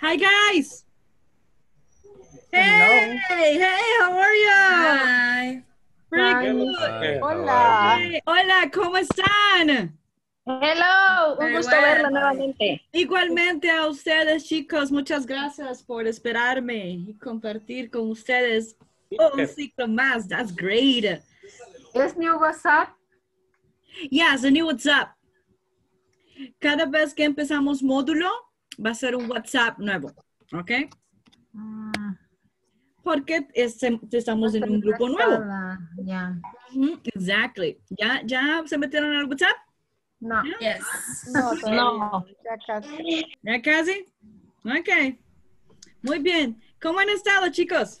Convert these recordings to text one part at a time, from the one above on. Hi, guys. Hey, hey, how are you? Hi. Pretty good. Hi. Hola. Hey, hola, ¿cómo están? Hello, un gusto verla nuevamente. Igualmente a ustedes, chicos, muchas gracias por esperarme y compartir con ustedes un ciclo más. That's great. Is new WhatsApp? Yes, the new WhatsApp. Cada vez que empezamos módulo, va a ser un WhatsApp nuevo, ¿ok? Porque estamos en un grupo nuevo. Yeah. Exactly. ¿Ya se metieron al WhatsApp? No. Yes. No. Ya casi. ¿Ya casi? Ok. Muy bien. ¿Cómo han estado, chicos?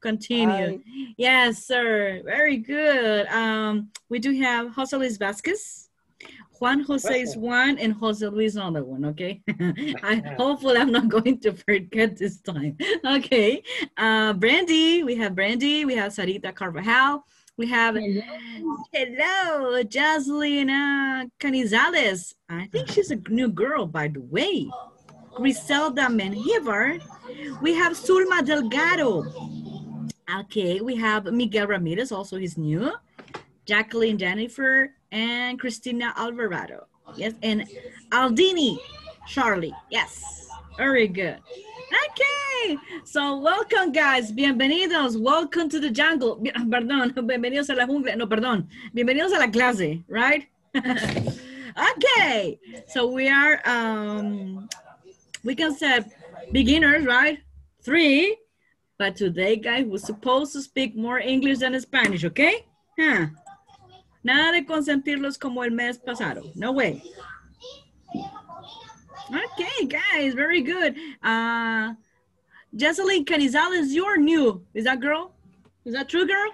continue. Hi. Yes, sir. Very good. We do have José Luis Vásquez. Juan José is one and José Luis another one, okay? Hopefully I'm not going to forget this time. Okay. Brandy, we have Sarita Carvajal, we have hello Jessalyn Canizales. I think she's a new girl, by the way. Griselda Menjívar, we have Zulma Delgado. Okay, we have Miguel Ramirez, also he's new. Jacqueline, Jennifer, and Christina Alvarado. Yes, and Aldini, Charlie. Yes, very good. Okay, so welcome, guys. Bienvenidos. Welcome to the jungle. Perdón, bienvenidos a la jungla. No, perdón. Bienvenidos a la clase, right? Okay, so we are, we can say beginners, right? 3, but today, guys, we're supposed to speak more English than Spanish, okay? Huh. Nada de consentirlos como el mes pasado. No way. Okay, guys, very good. Jessalyn Canizales, you're new. Is that girl? Is that true, girl?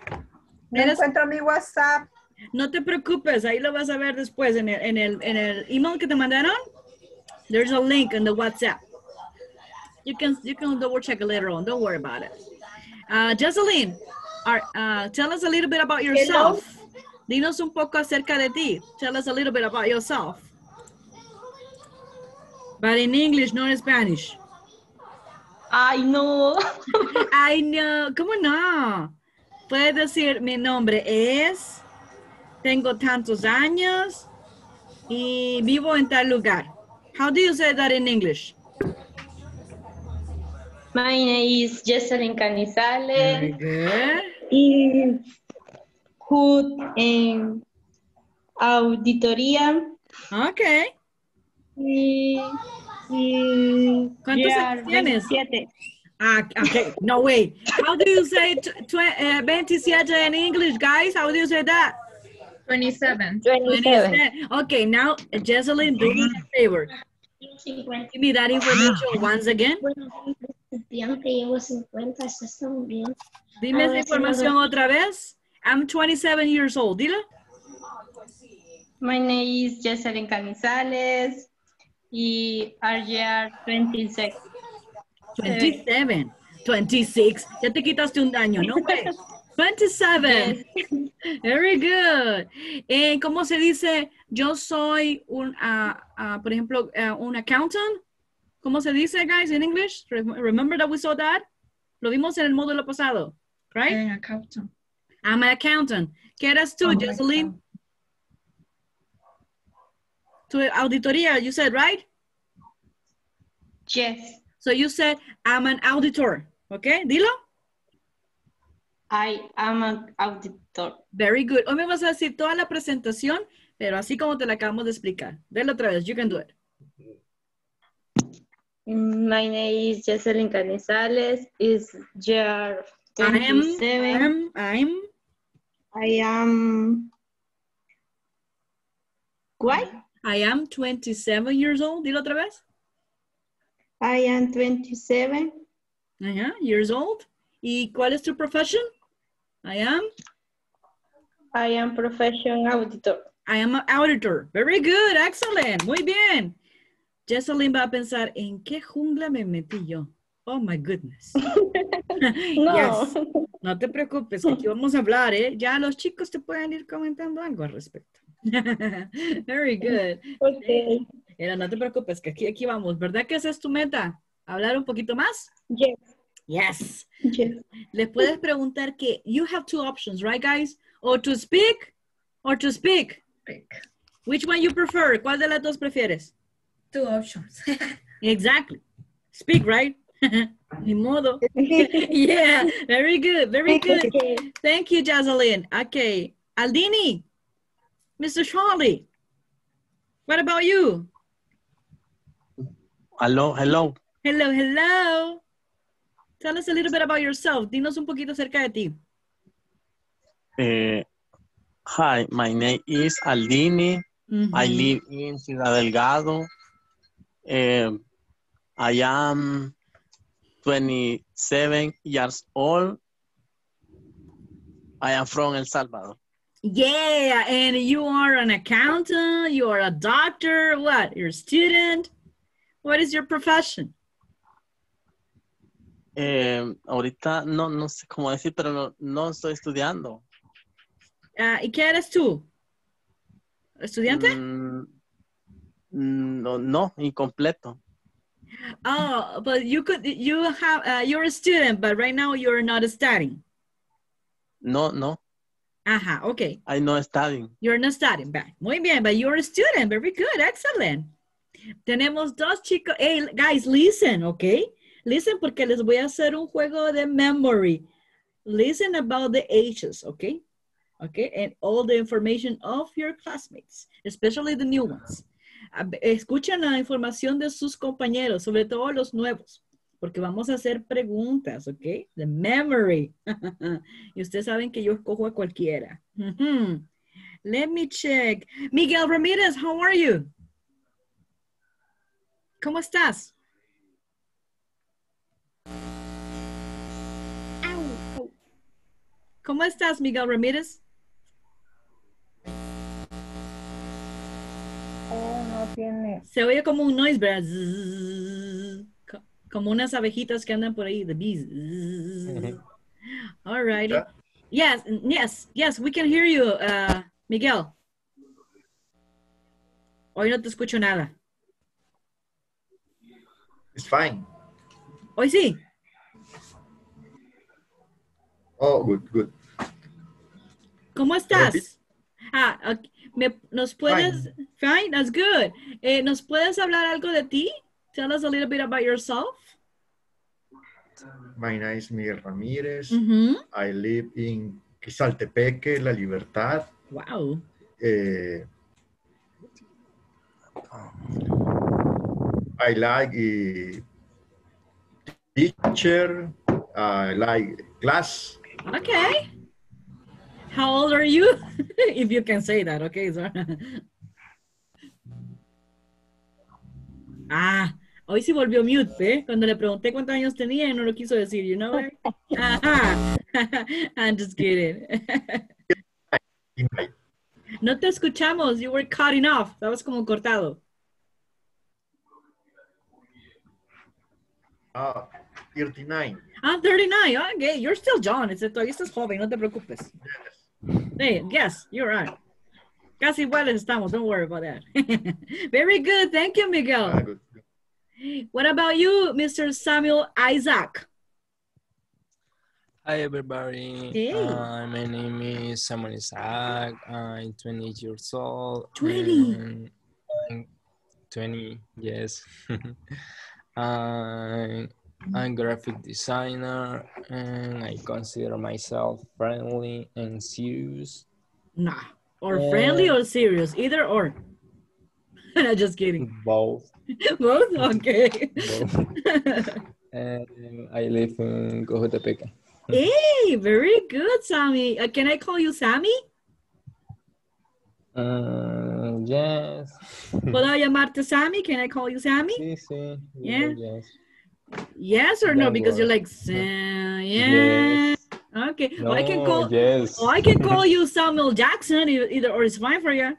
No encuentro mi WhatsApp. No te preocupes, ahí lo vas a ver después en el email que te mandaron. There's a link in the WhatsApp. You can double check it later on. Don't worry about it. Jessalyn, tell us a little bit about yourself. Hello. Dinos un poco acerca de ti. Tell us a little bit about yourself. But in English, not in Spanish. I know. I know. ¿Cómo no? Puedes decir, mi nombre es, tengo tantos años, y vivo en tal lugar. How do you say that in English? My name is Jessalyn Canizales. Very good. Good in auditoría. Okay. ¿Cuántos años tienes? 27. Okay, no way. How do you say 27 in English, guys? How do you say that? 27. Okay, now, Jessalyn, do me a favor. Give me that information once again. Dime esa información otra vez. I'm 27 years old. Dilo. My name is Jessalyn Canizales. Y RGR 26. 27. 26. Ya te quitaste un daño, ¿no? 27. Yes. Very good. ¿Cómo se dice? Yo soy por ejemplo, un accountant. ¿Cómo se dice, guys, in English? Remember that we saw that? Lo vimos en el módulo pasado, right? An accountant. I'm an accountant. ¿Qué eres tú, Jessalyn? To auditoría, you said, right? Yes. So you said, I'm an auditor. Okay, dilo. I am an auditor. Very good. Hoy me vas a decir toda la presentación, pero así como te la acabamos de explicar. Delo otra vez, you can do it. My name is Jessalyn Canizales. Is your... What? I am 27 years old. Dilo otra vez. I am 27. Ajá, years old. ¿Y cuál es tu profesión? I am profession auditor. I am an auditor. Very good, excellent. Muy bien. Jessalyn va a pensar, ¿en qué jungla me metí yo? Oh, my goodness. No. Yes. No te preocupes, que aquí vamos a hablar, ¿eh? Ya los chicos te pueden ir comentando algo al respecto. Very good. Okay. Era, no te preocupes, que aquí vamos. ¿Verdad que esa es tu meta? ¿Hablar un poquito más? Yes. Yes. Yes. Les puedes preguntar que, you have two options, right, guys? Or to speak, or to speak. Which one you prefer? ¿Cuál de las dos prefieres? Two options. Exactly. Speak, right? Ni modo. Yeah, very good, very good. Thank you, Jessalyn. Okay, Aldini, Mr. Charlie, what about you? Hello, hello. Hello, hello. Tell us a little bit about yourself. Dinos un poquito acerca de ti. Hi, my name is Aldini. I live in Ciudad Delgado. I am 27 years old. I am from El Salvador. Yeah, and you are an accountant, you are a doctor, what? You're a student. What is your profession? Ahorita no sé cómo decir, pero no estoy estudiando. ¿Y qué eres tú? ¿Estudiante? No, incompleto. Oh, but you're a student, but right now you're not studying. No. Ajá, okay. I'm not studying. You're not studying, but muy bien, but you're a student, very good, excellent. Tenemos dos chicos, hey, guys, listen, okay? Listen, porque les voy a hacer un juego de memory. Listen about the ages, okay? Okay, and all the information of your classmates, especially the new ones. Escuchen la información de sus compañeros, sobre todo los nuevos, porque vamos a hacer preguntas, ¿ok? The memory. Y ustedes saben que yo escojo a cualquiera. Let me check. Miguel Ramirez, how are you? ¿Cómo estás? ¿Cómo estás, Miguel Ramírez? Tiene. Se oye como un noise, ¿verdad? Zzz, como unas abejitas que andan por ahí, the bees. All right. Yeah. Yes, we can hear you, Miguel. Hoy no te escucho nada. It's fine. Hoy sí. Oh, good. ¿Cómo estás? Ah, okay. ¿Nos puedes? Fine, that's good. ¿Nos puedes hablar algo de ti? Tell us a little bit about yourself. My name is Miguel Ramirez. I live in Quezaltepeque, La Libertad. Wow. I like teacher. I like class. Okay. How old are you? If you can say that, okay. So. Ah, hoy sí volvió mute, ¿eh? Cuando le pregunté cuántos años tenía y no lo quiso decir, you know? Ajá. I'm just kidding. No te escuchamos, you were cutting off. Estabas como cortado. Ah, 39. Ah, 39, okay, you're still John, todavía estás joven, no te preocupes. Hey, yes, you're right. Casi iguales estamos, don't worry about that. Very good, thank you, Miguel. Good. What about you, Mr. Samuel Isaac? Hi, everybody. Hey. My name is Samuel Isaac. I'm 20 years old. 20? 20, yes. I'm graphic designer, and I consider myself friendly and serious. Nah, or friendly or serious, either or. No, just kidding. Both. Both? Okay. Both. And I live in Cojutepeque. Hey, very good, Sammy. Can I call you Sammy? Yes. ¿Puedo llamarte Sammy? Can I call you Sammy? Sí, sí. Yeah? Yes. Yes or that no? Because you're like, yes. Okay. No, well, I can call. Yes. Well, I can call you Samuel Jackson either, or it's fine for you.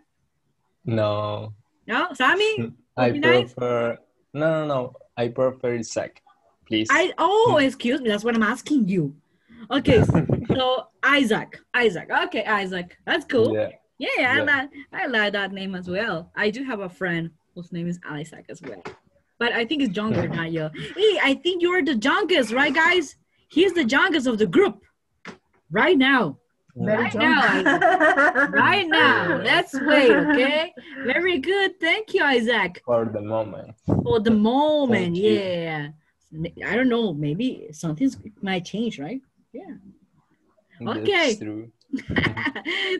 No. No, Sammy. I prefer. No. I prefer Isaac. Please. Excuse me. That's what I'm asking you. Okay. So Isaac. Okay, Isaac. That's cool. Yeah. I like that name as well. I do have a friend whose name is Isaac as well. But I think it's younger, not you. Hey, I think you're the youngest, right, guys? He's the youngest of the group. Right now. Right now. Let's wait, okay? Very good. Thank you, Isaac. For the moment, yeah. I don't know. Maybe something might change, right? Yeah. Okay. That's true.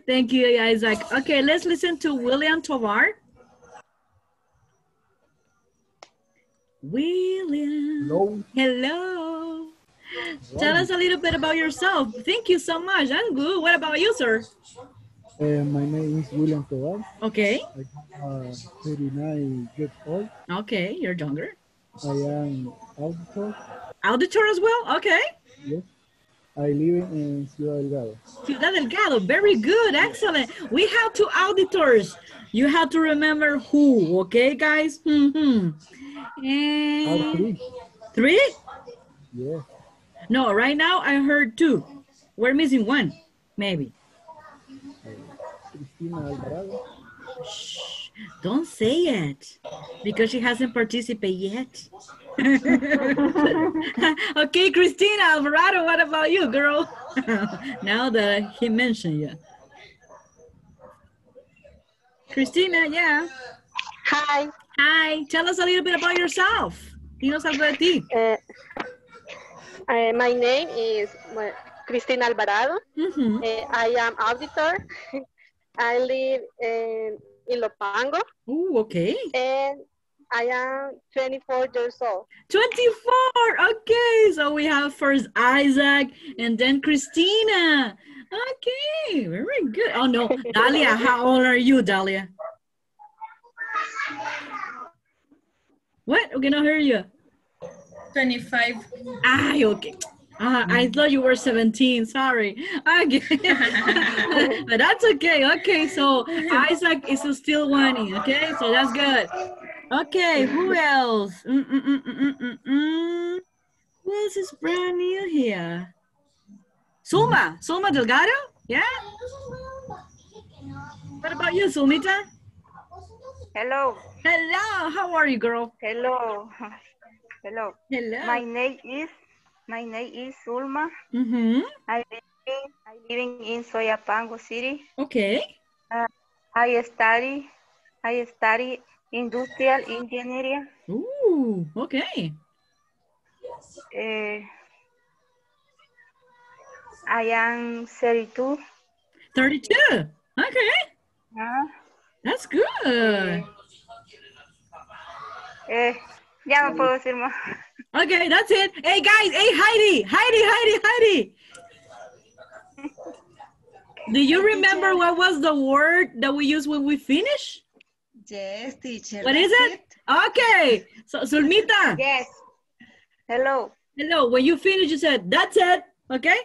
Thank you, Isaac. Okay, let's listen to William Tobar. William. Hello. Tell us a little bit about yourself. Thank you so much. I'm good. What about you, sir? My name is William Tobar. Okay. I'm 39 years old. Okay, you're younger. I am auditor. Auditor as well? Okay. Yes. I live in Ciudad Delgado. Ciudad Delgado, very good, excellent. We have two auditors. You have to remember who, okay, guys? And three? Yeah. No, right now I heard two. We're missing one, maybe. Christina Alvarado. Shh, don't say it, because she hasn't participated yet. Okay, Christina Alvarado, what about you, girl? Now that he mentioned you. Christina, yeah. Hi. Hi. Tell us a little bit about yourself. Dinos algo de ti. My name is Christina Alvarado. I am auditor. I live in Ilopango. Ooh, okay. And I am 24 years old. 24, okay. So we have first Isaac and then Christina. Okay, very good. Oh no, Dalia, how old are you, Dalia? What? We cannot hear you. 25. Ah, okay. I thought you were 17, sorry. Okay. But that's okay, okay. So Isaac is still winning, okay? So that's good. Okay, who else? Who else is brand new here? Zulma Delgado? Yeah? What about you, Zulmita? Hello. Hello, how are you, girl? Hello. My name is Zulma. I live in Soyapango City. Okay. I study industrial engineering. Ooh, okay. I am 32. 32? Okay. That's good. Ya no puedo decir más. Okay, that's it. Hey guys, hey Heidi. Do you remember what was the word that we used when we finish? Yes, teacher. What is it? Okay. So Zulmita. Yes. Hello. When you finish, you said, that's it. Okay?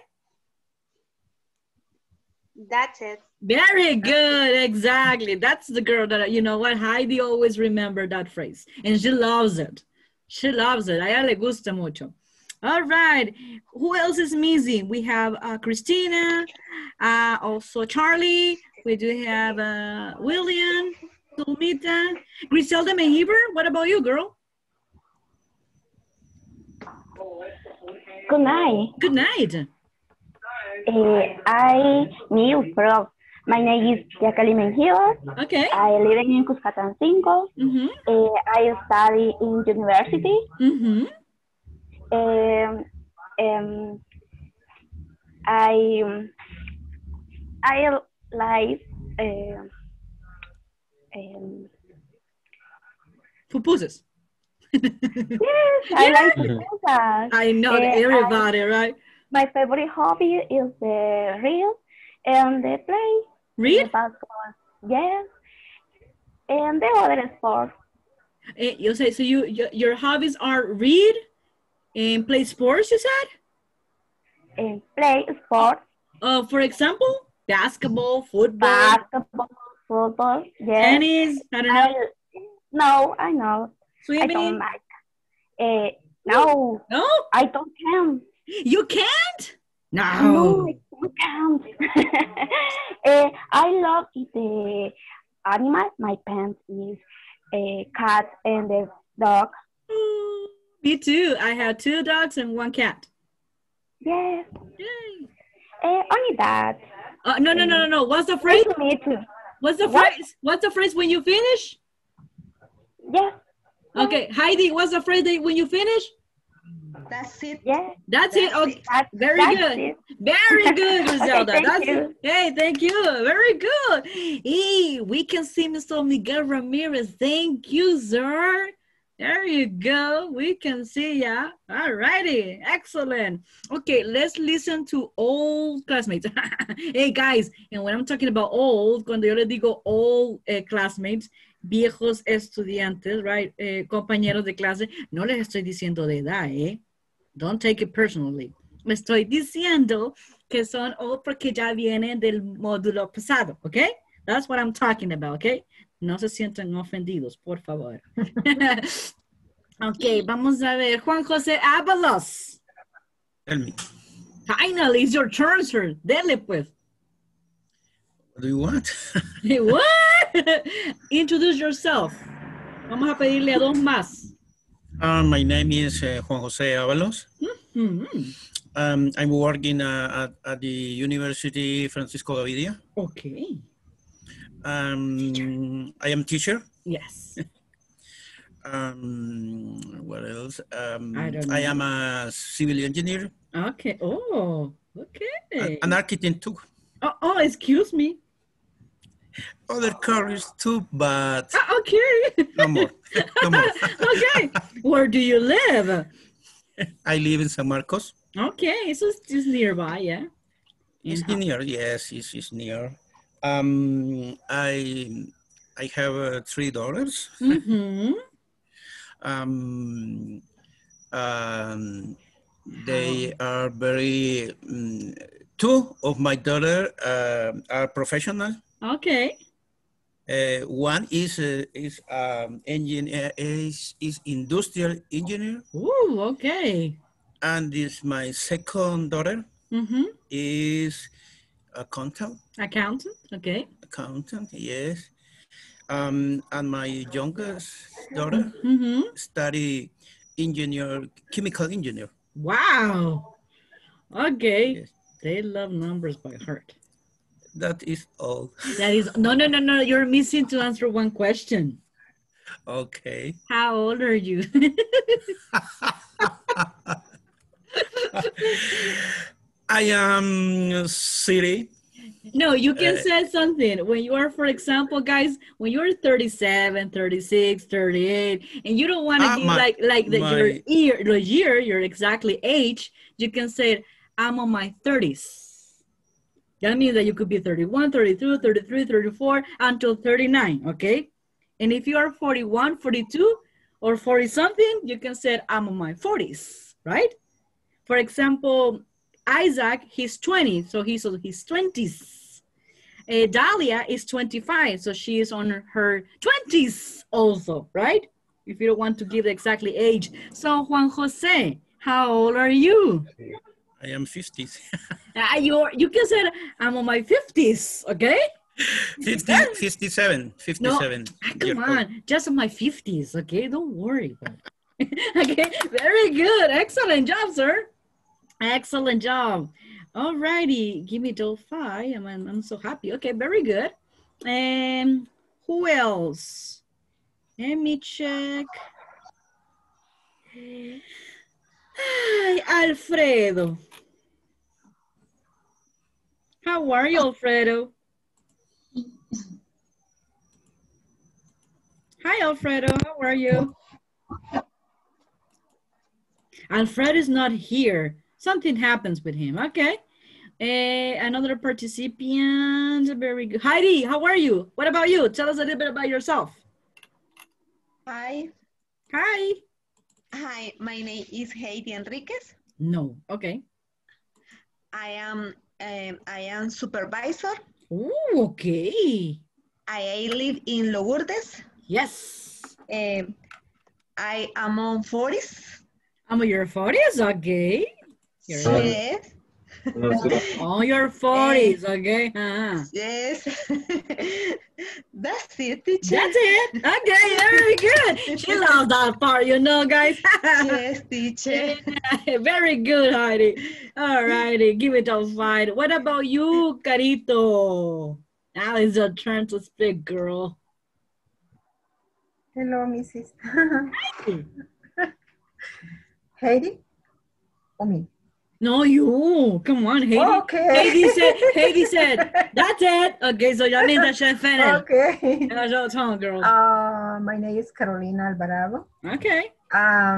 That's it. Very good. Exactly. That's the girl that, you know what, Heidi always remembered that phrase. And she loves it. A ella le gusta mucho. All right. Who else is missing? We have Christina, also Charlie. We do have William, Tulmita, Griselda Menjívar. What about you, girl? Good night. Good night. I new from. My name is Jacqueline Menjívar. Okay. I live in Cuscatlán 5. I study in university. I like pupusas. Yes, I like pupusas. I know everybody, right? My favorite hobby is the read and the play. Read? Basketball. Yes. And the other sport. So your hobbies are read And play sports, you said? And play sports. For example, basketball, football. Basketball, football, yes. Tennis, I don't know. No, I know. Swimming? I don't like. No. No? I don't can. You can't? No. No, I can't. I love the animal. My pet is a cat and a dog. Ooh, me too. I have 2 dogs and 1 cat. Yes. Yay. Only that. No. What's the phrase? Me too. What's the phrase? What's the phrase when you finish? Yes. Okay, Heidi, what's the phrase when you finish? That's it. Yeah. That's it. Okay. Very good. Very good, Griselda. Okay, thank you. Hey, thank you. Very good. Hey, we can see Mr. Miguel Ramirez. Thank you, sir. There you go. We can see ya. All righty. Excellent. Okay, let's listen to old classmates. Hey, guys, and when I'm talking about old, cuando yo les digo old classmates, viejos estudiantes, right? Compañeros de clase, no les estoy diciendo de edad, ¿eh? Don't take it personally. Me estoy diciendo que son old porque ya vienen del módulo pasado, ¿ok? That's what I'm talking about, ¿ok? No se sientan ofendidos, por favor. Ok, vamos a ver. Juan José Ávalos. Tell me. Finally, it's your turn, sir. Dele, pues. What do you want? What? Introduce yourself. Vamos a pedirle a dos más. My name is Juan José Ávalos. Mm-hmm. I'm working at the University Francisco Gavidia. Okay. I am teacher. Yes. What else? I don't know. I am a civil engineer. Okay. Oh, okay. An architect too. Oh, excuse me. Other careers too, but... Oh, okay. No more. No more. Okay. Where do you live? I live in San Marcos. Okay. So it's nearby, yeah? It's near, yes. It's near. I have 3 daughters. Mm-hmm. They are very... 2 of my daughters are professional. Okay. One is industrial engineer. Ooh, okay. And this my second daughter is accountant. Accountant, okay. Accountant, yes. And my youngest daughter study engineer, chemical engineer. Wow. Okay. Yes. They love numbers by heart. That is all. That is no. You're missing to answer 1 question. Okay. How old are you? I am 30. No, you can say something. When you are, for example, guys, when you're 37, 36, 38, and you don't want to give your exactly age, you can say, I'm on my 30s. That means that you could be 31, 32, 33, 34, until 39, okay? And if you are 41, 42, or 40-something, you can say, I'm on my 40s, right? For example, Isaac, he's 20, so he's on his 20s. Dalia is 25, so she is on her 20s also, right? If you don't want to give the exactly age. So, Juan Jose, how old are you? I am 50s. You can say, I'm on my 50s, okay? 57. No, come on, just on my 50s, okay? Don't worry. Okay, very good. Excellent job, sir. Excellent job. All righty, give me those 5. I'm so happy. Okay, very good. And who else? Let me check. Hi, Alfredo. How are you, Alfredo? Hi, Alfredo. How are you? Alfredo is not here. Something happens with him. Okay. Another participant. Very good. Heidi, how are you? What about you? Tell us a little bit about yourself. Hi. Hi. Hi, my name is Heidi Enriquez. No, okay. I am supervisor. Oh, okay. I live in Lourdes. Yes. I am on 40s. I'm your 40s, okay. Yes. Oh, your 40s, okay. Uh-huh. Yes. That's it, teacher. That's it. Okay, very good. She loves that part, you know, guys. Yes, teacher. Yeah, very good, Heidi. All righty, give it a fight. What about you, Carito? Now it's your turn to speak, girl. Hello, Mrs. Heidi. Heidi? Or me? No, you. Come on, Heidi. Oh, okay. Heidi said, that's it. Okay, so that means that she finished. Okay. That's all time, girl. My name is Carolina Alvarado. Okay. I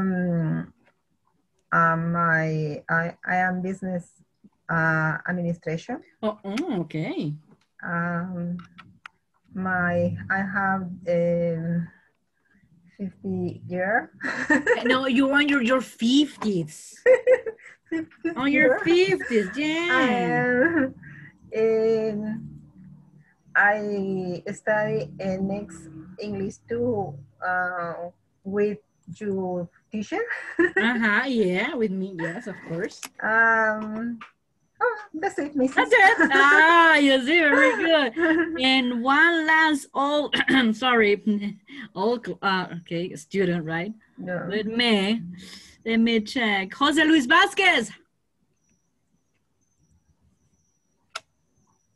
am business administration. Oh, okay. I have 50 year. No, you want your 50s. On your 50s, yeah. I study next English too with your teacher. Yeah, with me, yes, of course. Oh, that's it, Mrs. That's it. Ah, you see, very good. And one last old, sorry, old, okay, student, right? No. With me. Let me check. José Luis Vásquez.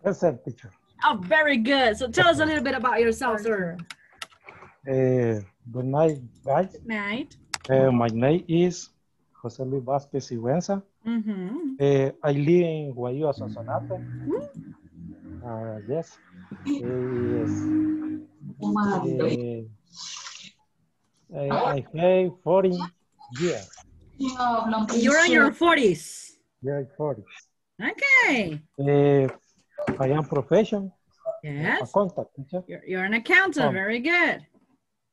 Present, teacher. Oh, very good. So tell us a little bit about yourself, sir. Good night, guys. Good night. My name is José Luis Vásquez Sigüenza. I live in Guayúa, Sonsonate. Yes. I have 40. Yeah. You're on your 40s. Yeah, 40s. Okay. I am profession. Yes. Accountant, teacher. You're an accountant. Very good.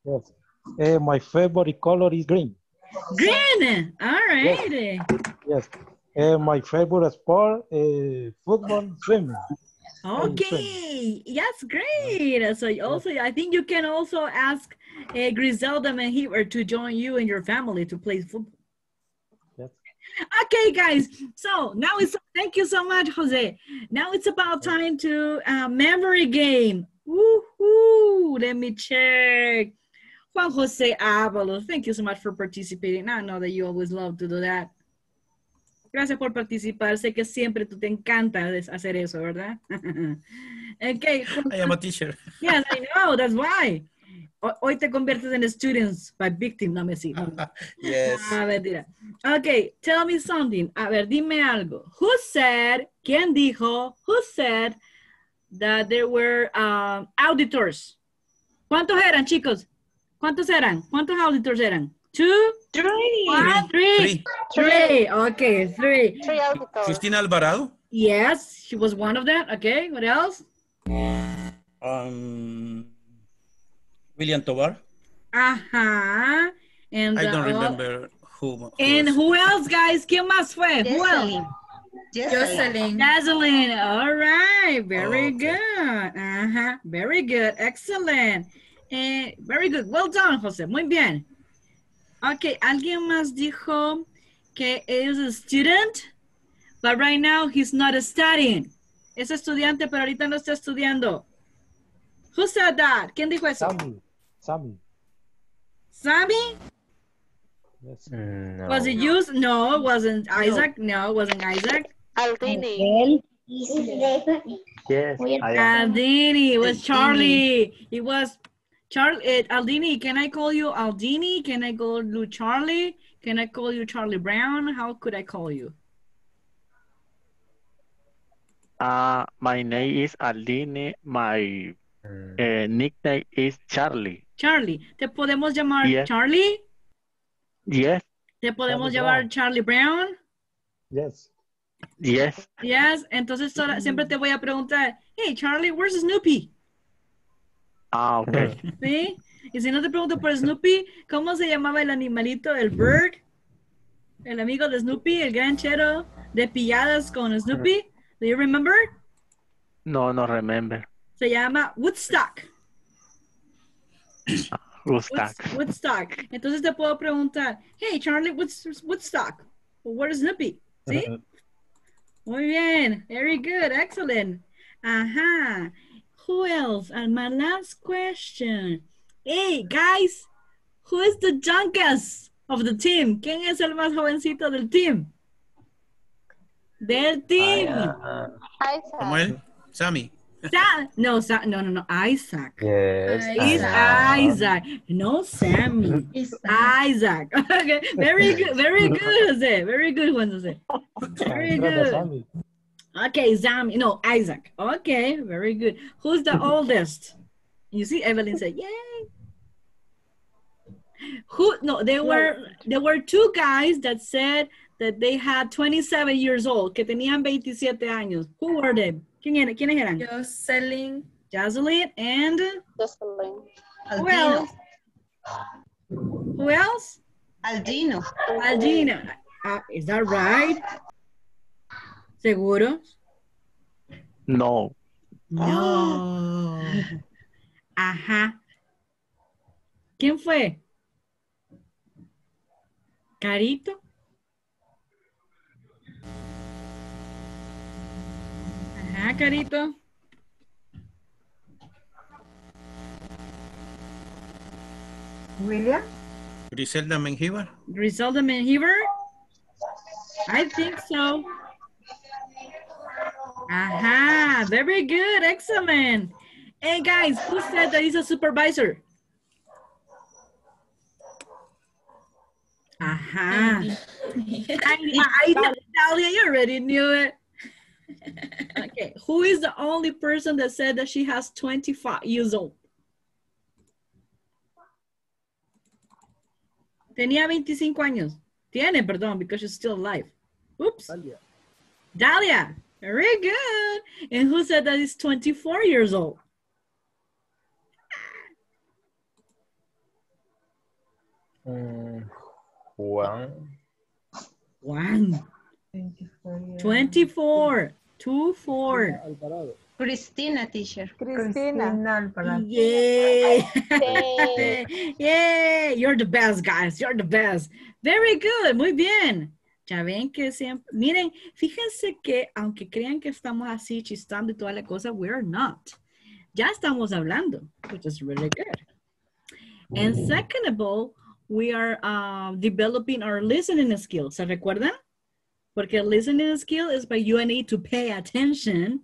Yes. My favorite color is green. Green. All right. Yes. My favorite sport is football, swimming. Okay, that's great. So also, I think you can also ask Griselda Menjívar to join you and your family to play football. Yes. Okay, guys. So now it's, thank you so much, Jose. Now it's about time to memory game. Woohoo! Let me check. Juan José Ávalos, thank you so much for participating. I know that you always love to do that. Gracias por participar. Sé que siempre tú te encanta hacer eso, ¿verdad? Okay. I am a teacher. Yes, I know. That's why. Hoy te conviertes en students by victim. No me sigas. Yes. Ah, mentira. Okay. Tell me something. A ver, dime algo. Who said, ¿quién dijo? Who said that there were auditors? ¿Cuántos eran, chicos? ¿Cuántos eran? ¿Cuántos auditors eran? Two, three. One, three. Okay, three auditors. Christina Alvarado. Yes, she was one of them. Okay, what else? William Tobar. And I don't remember who. And who else, guys? ¿Quién más fue? Jessalyn. Who else? Jessalyn. Jessalyn. All right, very good. Very good. Excellent. Very good. Well done, Jose. Muy bien. Okay, alguien más dijo que is a student, but right now he's not studying. Es estudiante, pero ahorita no está estudiando. Who said that? ¿Quién dijo eso? Sammy. Sammy? Yes. No. Was it you? No, it wasn't Isaac. No, it wasn't Isaac. Aldini. Yes. Aldini. It was Charlie. It was... Aldini, can I call you Aldini? Can I call you Charlie? Can I call you Charlie Brown? How could I call you? My name is Aldini. My nickname is Charlie. Charlie. ¿Te podemos llamar Charlie? Yes. ¿Te podemos llamar Charlie Brown? Yes. Yes. Yes. Entonces siempre te voy a preguntar, hey, Charlie, where's Snoopy? Ah, okay. ¿Sí? Y si no te pregunto por Snoopy, ¿cómo se llamaba el animalito, el bird? El amigo de Snoopy, el granchero de pilladas con Snoopy. Do you remember? No, no remember. Se llama Woodstock. Woodstock. Entonces te puedo preguntar, hey Charlie, what's Woodstock? What is Snoopy? ¿Sí? Muy bien. Very good. Excellent. Ajá. Who else? And my last question. Hey, guys, who is the youngest of the team? ¿Quién es el más jovencito del team? Del team. Samuel? Sammy. No, Isaac. Yes. It's Isaac. No, Sammy. It's Isaac. Okay, very good. Very good, Jose. Very good, Juan Jose. Very good. Okay, Sammy. No, Isaac. Okay, very good. Who's the oldest? You see, Evelyn said, yay. Who? No, there were two guys that said that they had 27 years old, que tenían 27 años. Who were they? ¿Quiénes eran? Jessalyn and? Jessalyn. Who else? Aldino. Is that right? ¿Seguro? No. Ajá. ¿Quién fue? ¿Carito? Ajá, Carito. William? Griselda Menjívar? I think so. Ajá, very good, excellent. Hey guys, who said that he's a supervisor? Ajá. Dalia, you already knew it. Okay, who is the only person that said that she has 25 years old? Tenía 25 años. Tiene, perdón, because she's still alive. Oops. Dalia. Very good. And who said that he's 24 years old? Juan. 24. 24. Christina, teacher. Christina. Yay. Yay. You're the best, guys. You're the best. Very good. Muy bien. Ya ven que siempre, miren, fíjense que aunque crean que estamos así chistando y toda la cosa, we're not. Ya estamos hablando, which is really good. And second of all, we are developing our listening skills. ¿Se recuerdan? Porque listening skill is by you and me to pay attention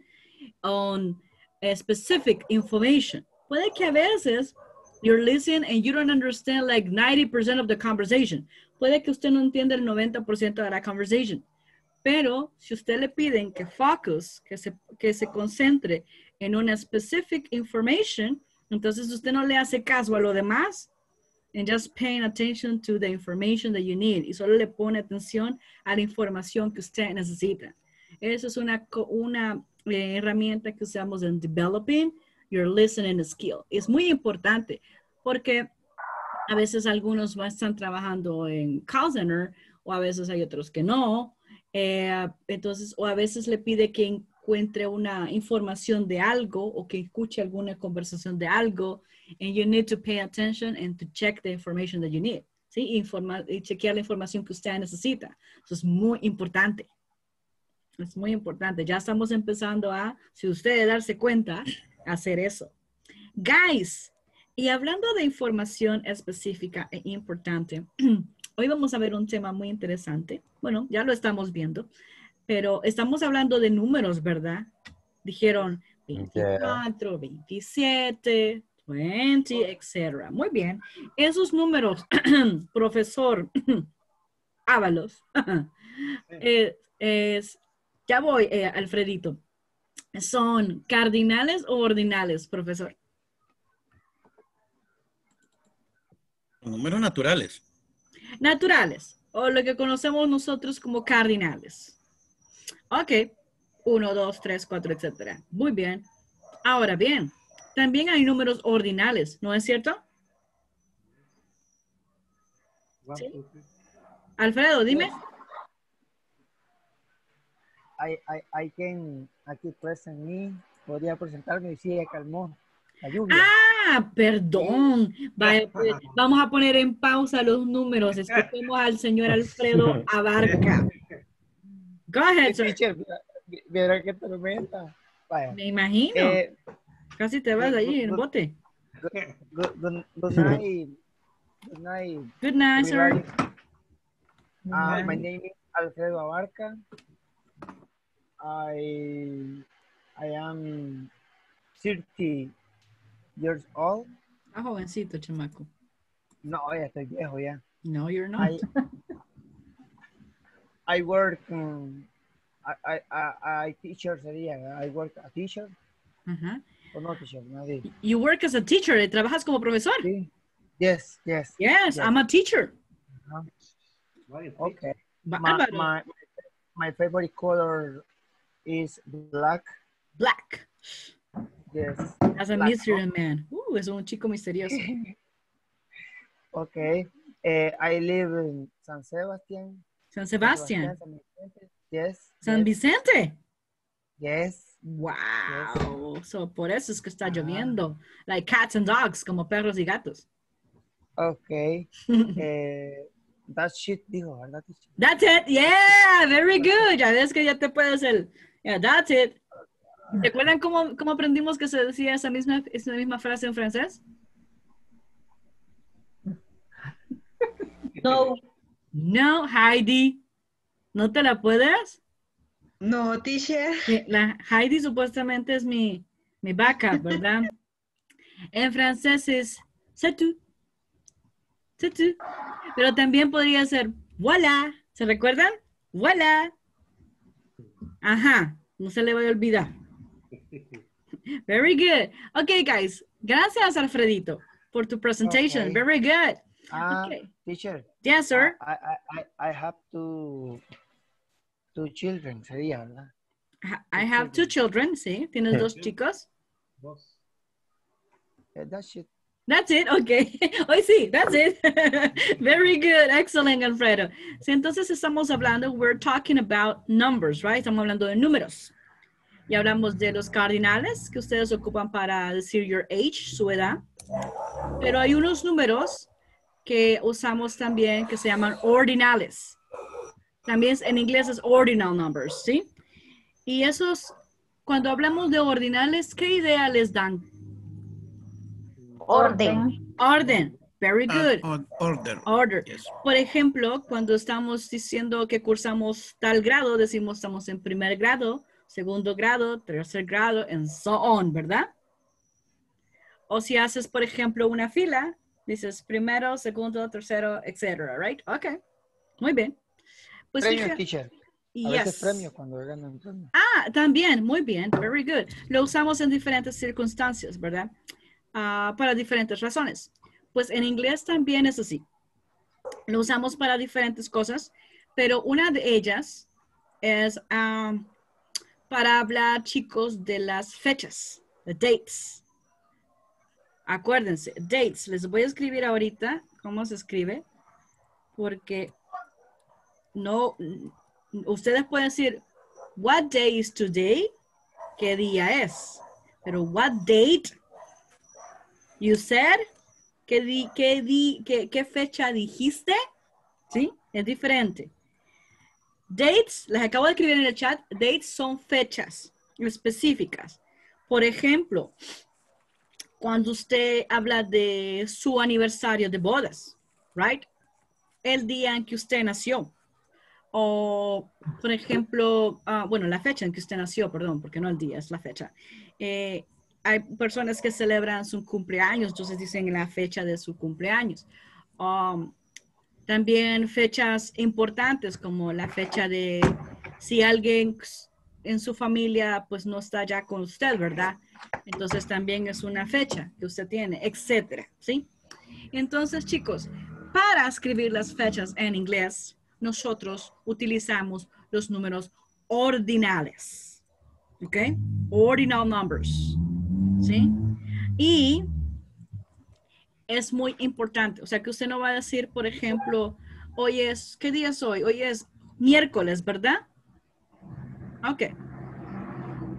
on a specific information. Puede que a veces you're listening and you don't understand like 90% of the conversation. Puede que usted no entienda el 90% de la conversation. Pero si usted le piden que focus, que se concentre en una specific information, entonces usted no le hace caso a lo demás and just paying attention to the information that you need. Y solo le pone atención a la información que usted necesita. Eso es una herramienta que usamos en developing your listening skill. Es muy importante porque a veces algunos están trabajando en call center o a veces hay otros que no. Entonces, o a veces le pide que encuentre una información de algo o que escuche alguna conversación de algo. And you need to pay attention and to check the information that you need. ¿Sí? Y chequear la información que usted necesita. Eso es muy importante. Es muy importante. Ya estamos empezando a, si ustedes darse cuenta, hacer eso. Guys. Y hablando de información específica e importante, hoy vamos a ver un tema muy interesante. Bueno, ya lo estamos viendo, pero estamos hablando de números, ¿verdad? Dijeron 24, 27, 20, etc. Muy bien. Esos números, profesor Ávalos, ya voy, Alfredito. ¿Son cardinales o ordinales, profesor? Números naturales. Naturales, o lo que conocemos nosotros como cardinales. Ok, 1, 2, 3, 4, etc. Muy bien. Ahora bien, también hay números ordinales, ¿no es cierto? ¿Sí? Alfredo, dime. Yes. I can, aquí present me, podría presentarme y si ella calmó la lluvia. Ah, perdón. Vaya, pues, vamos a poner en pausa los números. Escuchemos al señor Alfredo Abarca. Go ahead, sir. Mira qué tormenta. Vaya. Me imagino. Casi te vas allí en el bote. Good night. Good night. Good night, sir. My name is Alfredo Abarca. I am 30 years old. Ah, jovencito, chamaco. No, ya estoy viejo ya. No, you're not. I work. I teacher sería. I work a teacher. Uh-huh. O no teacher, nadie. You work as a teacher. ¿Trabajas como profesor? Sí. Yes, yes. Yes, I'm a teacher. Uh-huh. Okay. My favorite color is black. Black. Yes. As a mysterious man. Es un chico misterioso. Okay. I live in San Sebastián. San Sebastián. Yes. San Vicente. Yes. Wow. Yes. So por eso es que está lloviendo. Like cats and dogs, como perros y gatos. Okay. That shit, dijo, ¿verdad? That's it. Yeah, very good. Ya ves que ya te puedes el... Yeah, that's it. ¿Recuerdan cómo aprendimos que se decía esa misma frase en francés? No. No, Heidi. ¿No te la puedes? No, teacher. La Heidi supuestamente es mi vaca, ¿verdad? En francés es... C'est tout. C'est tout. Pero también podría ser voilà. ¿Se recuerdan? Voilà. Ajá. No se le vaya a olvidar. Very good. Okay, guys. Gracias, Alfredito, for the presentation. Okay. Very good. Okay. Teacher. Yes, sir. I have two children. Sería, ¿verdad? I have two children. Sí. ¿Tienes dos chicos? Dos. That's it. That's it, okay. Hoy sí, that's it. Very good, excellent, Alfredo. Sí, entonces estamos hablando, we're talking about numbers, right? Estamos hablando de números. Y hablamos de los cardinales que ustedes ocupan para decir your age, su edad. Pero hay unos números que usamos también que se llaman ordinales. También en inglés es ordinal numbers, ¿sí? Y esos, cuando hablamos de ordinales, ¿qué idea les dan? Orden. Orden. Very good. Order. Order. Yes. Por ejemplo, cuando estamos diciendo que cursamos tal grado, decimos estamos en primer grado, segundo grado, tercer grado, and so on, ¿verdad? O si haces, por ejemplo, una fila, dices primero, segundo, tercero, etc. Right? Okay. Muy bien. Pues, premio, teacher. A veces premio cuando ganan premio. Ah, también. Muy bien. Very good. Lo usamos en diferentes circunstancias, ¿verdad? Para diferentes razones. Pues en inglés también es así. Lo usamos para diferentes cosas, pero una de ellas es para hablar, chicos, de las fechas, the dates. Acuérdense, dates. Les voy a escribir ahorita cómo se escribe, porque no, ustedes pueden decir, what day is today? ¿Qué día es? Pero what date? You said, ¿qué fecha dijiste? ¿Sí? Es diferente. Dates, les acabo de escribir en el chat, dates son fechas específicas. Por ejemplo, cuando usted habla de su aniversario de bodas, right? El día en que usted nació. O, por ejemplo, bueno, la fecha en que usted nació, perdón, porque no el día, es la fecha. Hay personas que celebran su cumpleaños, entonces dicen la fecha de su cumpleaños. También fechas importantes como la fecha de si alguien en su familia pues no está ya con usted, ¿verdad? Entonces también es una fecha que usted tiene, etcétera, ¿sí? Entonces, chicos, para escribir las fechas en inglés, nosotros utilizamos los números ordinales, ¿ok? Ordinal numbers. ¿Sí? Y es muy importante. O sea, que usted no va a decir, por ejemplo, Hoy es, ¿qué día es hoy? Hoy es miércoles, ¿verdad? Ok.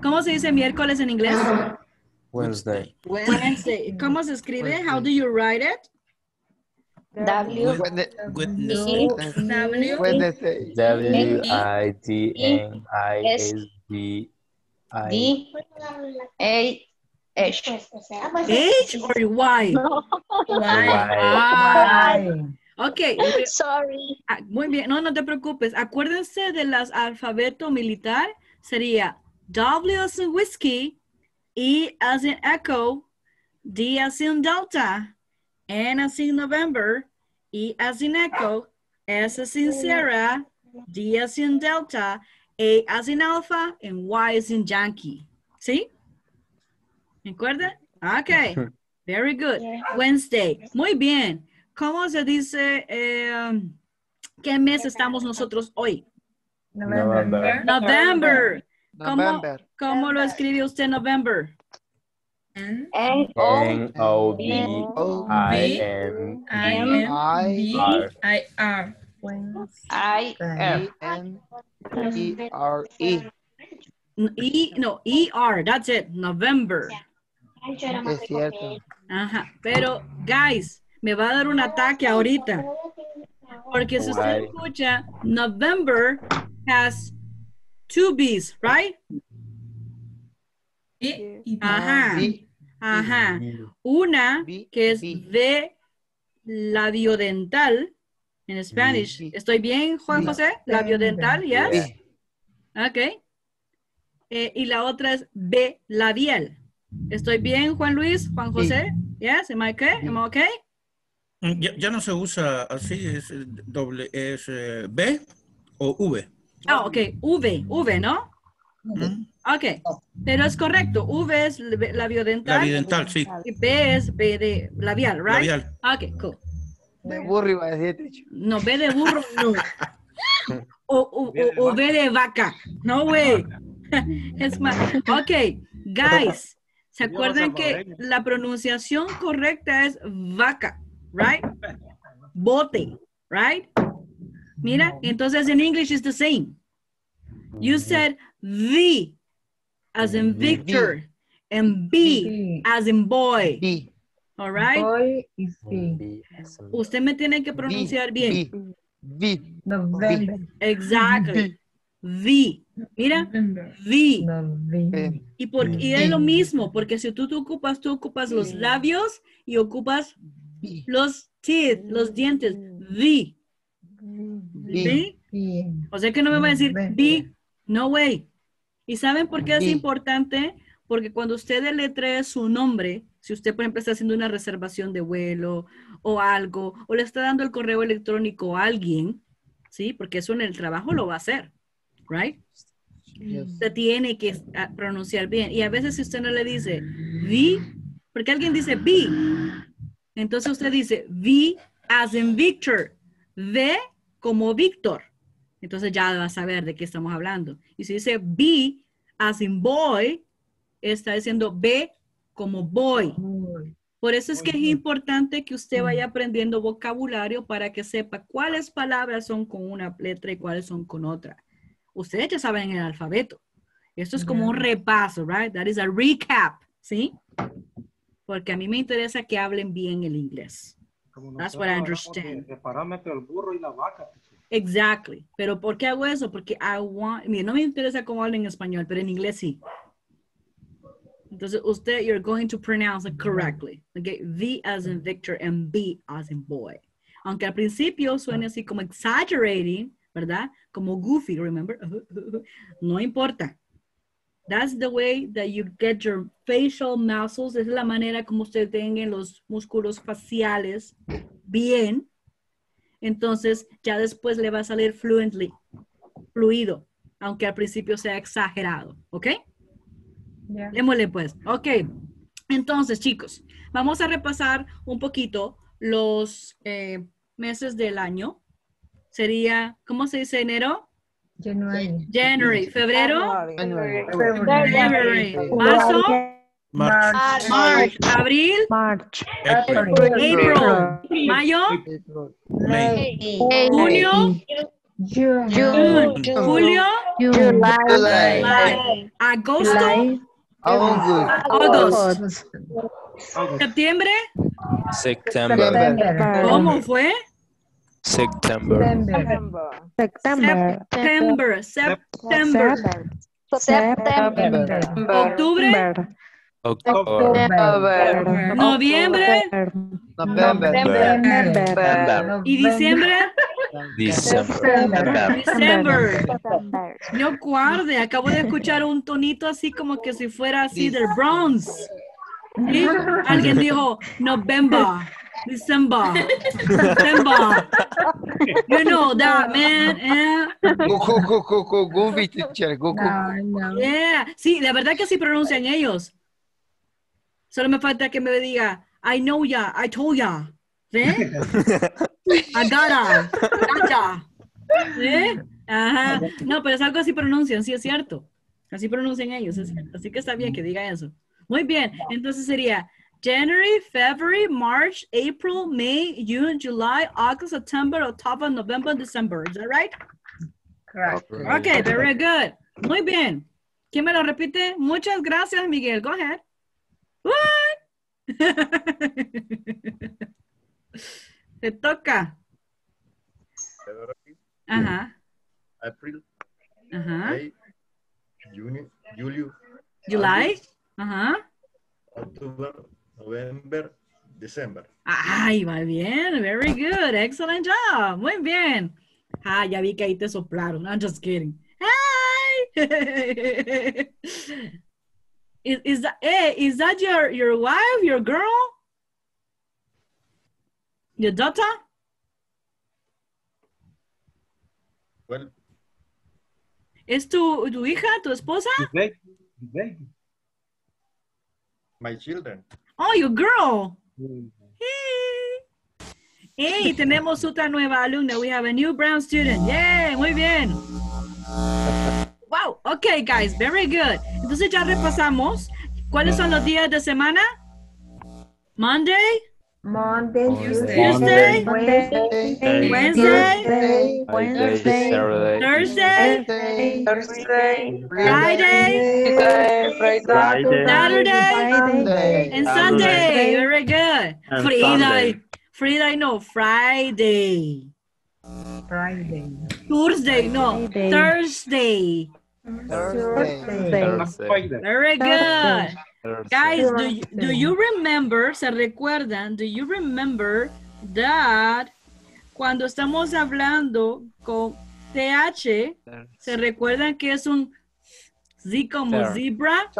¿Cómo se dice miércoles en inglés? Wednesday. Wednesday. ¿Cómo se escribe? Wednesday. How do you write it? W-I-D-N-I-S-D-I-H or Y? Y. Ok. Sorry. Muy bien. No, no te preocupes. Acuérdense de las alfabeto militar. Sería W as in whiskey, E as in echo, D as in delta, N as in November, E as in echo, S as in Sierra, D as in delta, A as in alpha, and Y as in yankee. ¿Sí? ¿Me acuerdan? Okay. Very good. Wednesday. Muy bien. ¿Cómo se dice qué mes estamos nosotros hoy? November. November. ¿Cómo lo escribe usted November? N-O-V-I-M-B-I-R I-M-E-R-E E, no, E-R, that's it, November. Es cierto. Ajá, pero, guys, me va a dar un ataque ahorita. Porque si usted escucha, November has 2 B's, right? Ajá, ajá. Una que es de labiodental, en Spanish. ¿Estoy bien, Juan José? Labiodental, yes. Ok. Y la otra es B labial. ¿Estoy bien, Juan Luis, Juan José? Yes, am I okay? Am I okay? Ya no se usa así, es doble, es B o V. Ah, ok, V, V, ¿no? Ok, pero es correcto. V es labiodental. Labiodental, sí. Y B es B de labial, right? Labial. Ok, cool. B de burro iba a decir, Tricho. No, B de burro, no. O B de vaca. No, güey. Es más. Ok, guys, ¿se acuerdan que la pronunciación correcta es vaca, right? Bote, right? Mira, entonces en English is the same. You said V as in Victor and B as in boy. All right? Boy y C. Usted me tiene que pronunciar bien. V. November. Exactly. V. Mira, V. Y es lo mismo, porque si tú ocupas los labios y ocupas los teeth, los dientes. V. ¿Sí? O sea que no me va a decir B, no way. ¿Y saben por qué es importante? Porque cuando usted deletree su nombre, si usted por ejemplo está haciendo una reservación de vuelo o algo, o le está dando el correo electrónico a alguien, ¿sí? Porque eso en el trabajo lo va a hacer, right? Usted tiene que pronunciar bien. Y a veces si usted no le dice B, porque alguien dice B, entonces usted dice V as in Victor, V como Víctor. Entonces ya vas a ver de qué estamos hablando. Y si dice B as in boy, está diciendo B como boy. Por eso es que es importante que usted vaya aprendiendo vocabulario para que sepa cuáles palabras son con una letra y cuáles son con otra. Ustedes ya saben el alfabeto. Esto es como un repaso, right? That is a recap, ¿sí? Porque a mí me interesa que hablen bien el inglés. That's what I understand. De parámetro el burro y la vaca. Exactly. Pero ¿por qué hago eso? Porque I want, mira, no me interesa cómo hablan en español, pero en inglés sí. Entonces usted, you're going to pronounce it correctly. Okay, V as in Victor and B as in boy. Aunque al principio suene así como exaggerating, ¿verdad? Como goofy, remember? No importa. That's the way that you get your facial muscles. Es la manera como usted tenga los músculos faciales bien. Entonces, ya después le va a salir fluently, fluido, aunque al principio sea exagerado. ¿Ok? Yeah. Démosle pues. Ok. Entonces, chicos, vamos a repasar un poquito los meses del año. Sería, ¿cómo se dice enero? January. Febrero. Marzo. March. Abril. March. April. Mayo. May. Junio. June. Julio. July. Agosto. August. Septiembre. September. ¿Cómo fue? September. Octubre. Noviembre. ¿Y diciembre? December. No guarde, acabo de escuchar un tonito así como que si fuera así de bronze. ¿Sí? Alguien dijo November, December. You know that, man. Go, teacher. No. Yeah. Sí, la verdad que sí pronuncian ellos. Solo me falta que me diga I know ya, I told ya. ¿Eh? Agara. ¿Eh? Ajá. No, pero es algo así pronuncian, sí es cierto. Así pronuncian ellos, es cierto. Así que está bien que diga eso. Muy bien, entonces sería January, February, March, April, May, June, July, August, September, October, November, December. Is that right? Correct. Okay, very good. Muy bien. ¿Quién me lo repite? Muchas gracias, Miguel. Go ahead. What? Te toca. Ajá. April. Ajá. May, June, Julio. July. Ajá. October, November, December. Ay, va bien. Very good. Excellent job. Muy bien. Ah, ya vi que ahí te soplaron. I'm just kidding. Hi. Is that your wife, your girl? Your daughter? Well. ¿Es tu hija, tu esposa? The baby. My children. Oh, your girl. Hey. Hey, tenemos otra nueva alumna. We have a new brown student. Yeah, muy bien. Wow, okay, guys, very good. Entonces ya repasamos. ¿Cuáles son los días de semana? Monday, Tuesday, Wednesday, Thursday, Friday, Saturday, and Sunday. Very good. Friday. Thursday, no. Thursday. Very good. Guys, do you remember, se recuerdan, do you remember that cuando estamos hablando con TH, se recuerdan que es un Z como zebra?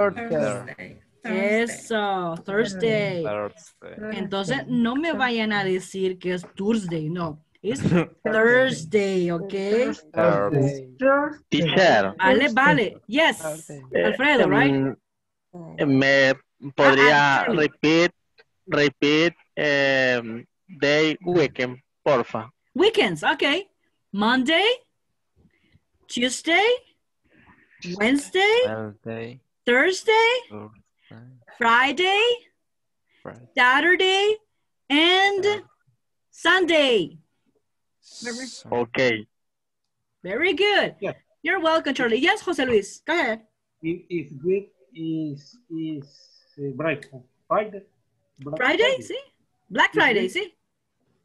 Eso, Thursday. Entonces, no me vayan a decir que es Tuesday, no. It's Thursday, okay? Teacher. Vale. Yes, Alfredo, right? ¿Me podría repeat day, weekend, porfa? Weekends, okay. Monday, Tuesday, Wednesday, Thursday, Friday, Saturday, and Sunday. Okay. Very good. Yeah. You're welcome, Charlie. Yes, José Luis, go ahead. If we is Friday, see? Black Friday, see?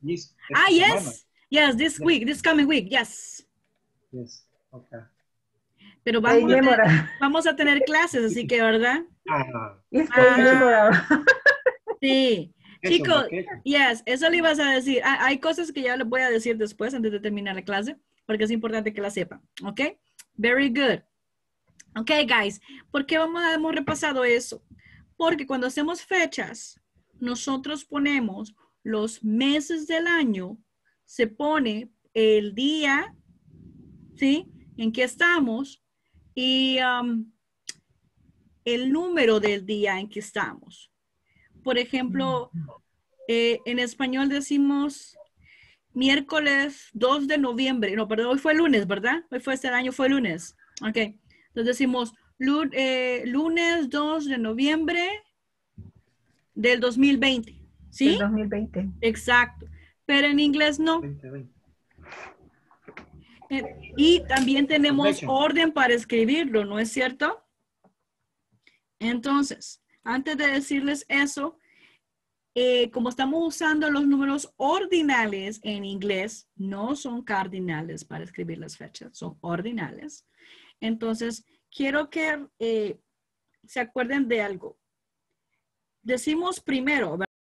This yes. Semana. Yes, this week, this coming week, yes. Yes, okay. Pero vamos a tener clases, así que, ¿verdad? Ajá. Sí. Chicos, yes, eso le ibas a decir. Hay cosas que ya les voy a decir después, antes de terminar la clase, porque es importante que la sepan, ¿ok? Very good. Ok, guys, ¿por qué hemos repasado eso? Porque cuando hacemos fechas, nosotros ponemos los meses del año, se pone el día, ¿sí? En que estamos y el número del día en que estamos. Por ejemplo, en español decimos miércoles 2 de noviembre. No, perdón, hoy fue lunes, ¿verdad? Este año fue lunes. Ok. Entonces decimos lunes 2 de noviembre del 2020, ¿sí? Del 2020. Exacto, pero en inglés no. 2020. Y también tenemos orden para escribirlo, ¿no es cierto? Entonces, antes de decirles eso, como estamos usando los números ordinales en inglés, no son cardinales para escribir las fechas, son ordinales. Entonces, quiero que se acuerden de algo. Decimos primero, ¿verdad?